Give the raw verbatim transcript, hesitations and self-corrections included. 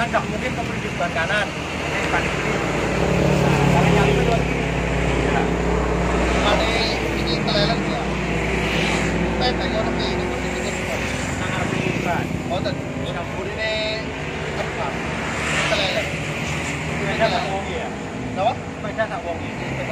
kan nggak mungkin kamu di sebelah kanan, ini kan kiri. Karena yang itu dua kiri. Ada ini keleleng ya. Tapi tadi orang ini pun dipikir sangat berlipat. Oh tadi ini nampur ini apa? Keleleng. Tidak ada tak wongi ya. Tahu? Tidak ada tak wongi.